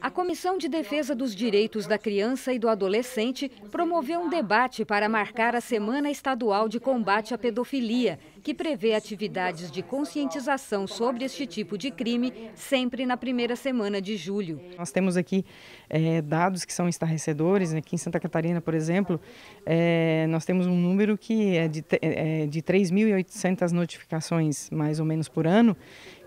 A Comissão de Defesa dos Direitos da Criança e do Adolescente promoveu um debate para marcar a Semana Estadual de Combate à Pedofilia, que prevê atividades de conscientização sobre este tipo de crime sempre na primeira semana de julho. Nós temos aqui dados que são estarrecedores. Aqui em Santa Catarina, por exemplo, nós temos um número que é de 3.800 notificações, mais ou menos, por ano,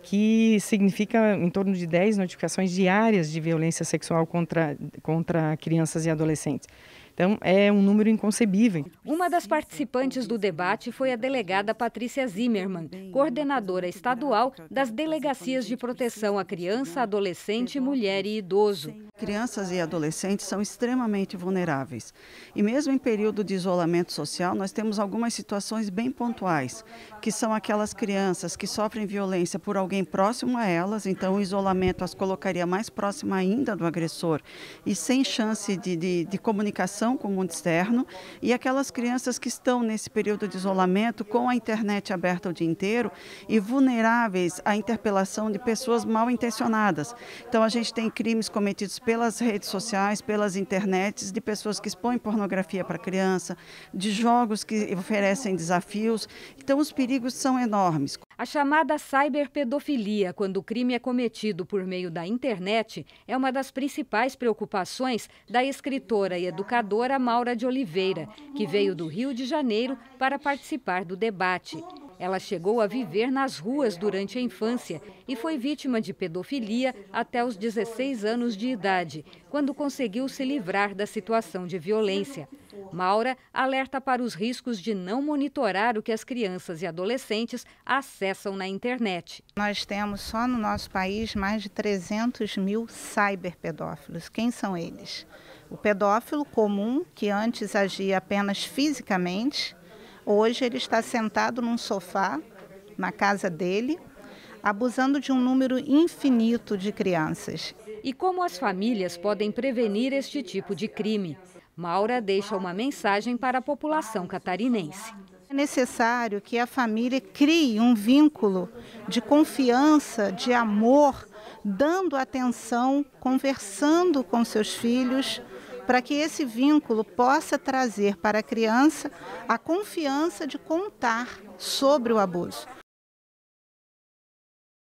que significa em torno de 10 notificações diárias de violência sexual contra crianças e adolescentes. Então, é um número inconcebível. Uma das participantes do debate foi a delegada Patrícia Zimmermann, coordenadora estadual das Delegacias de Proteção à Criança, Adolescente, Mulher e Idoso. Crianças e adolescentes são extremamente vulneráveis. E mesmo em período de isolamento social, nós temos algumas situações bem pontuais, que são aquelas crianças que sofrem violência por alguém próximo a elas, então o isolamento as colocaria mais próxima ainda do agressor e sem chance de comunicação com o mundo externo, e aquelas crianças que estão nesse período de isolamento com a internet aberta o dia inteiro e vulneráveis à interpelação de pessoas mal intencionadas. Então a gente tem crimes cometidos pelas redes sociais, pelas internets, de pessoas que expõem pornografia para criança, de jogos que oferecem desafios. Então os perigos são enormes. A chamada cyberpedofilia, quando o crime é cometido por meio da internet, é uma das principais preocupações da escritora e educadora Maura de Oliveira, que veio do Rio de Janeiro para participar do debate. Ela chegou a viver nas ruas durante a infância e foi vítima de pedofilia até os 16 anos de idade, quando conseguiu se livrar da situação de violência. Maura alerta para os riscos de não monitorar o que as crianças e adolescentes acessam na internet. Nós temos só no nosso país mais de 300 mil cyberpedófilos. Quem são eles? O pedófilo comum, que antes agia apenas fisicamente, hoje ele está sentado num sofá, na casa dele, abusando de um número infinito de crianças. E como as famílias podem prevenir este tipo de crime? Maura deixa uma mensagem para a população catarinense. É necessário que a família crie um vínculo de confiança, de amor, dando atenção, conversando com seus filhos, para que esse vínculo possa trazer para a criança a confiança de contar sobre o abuso.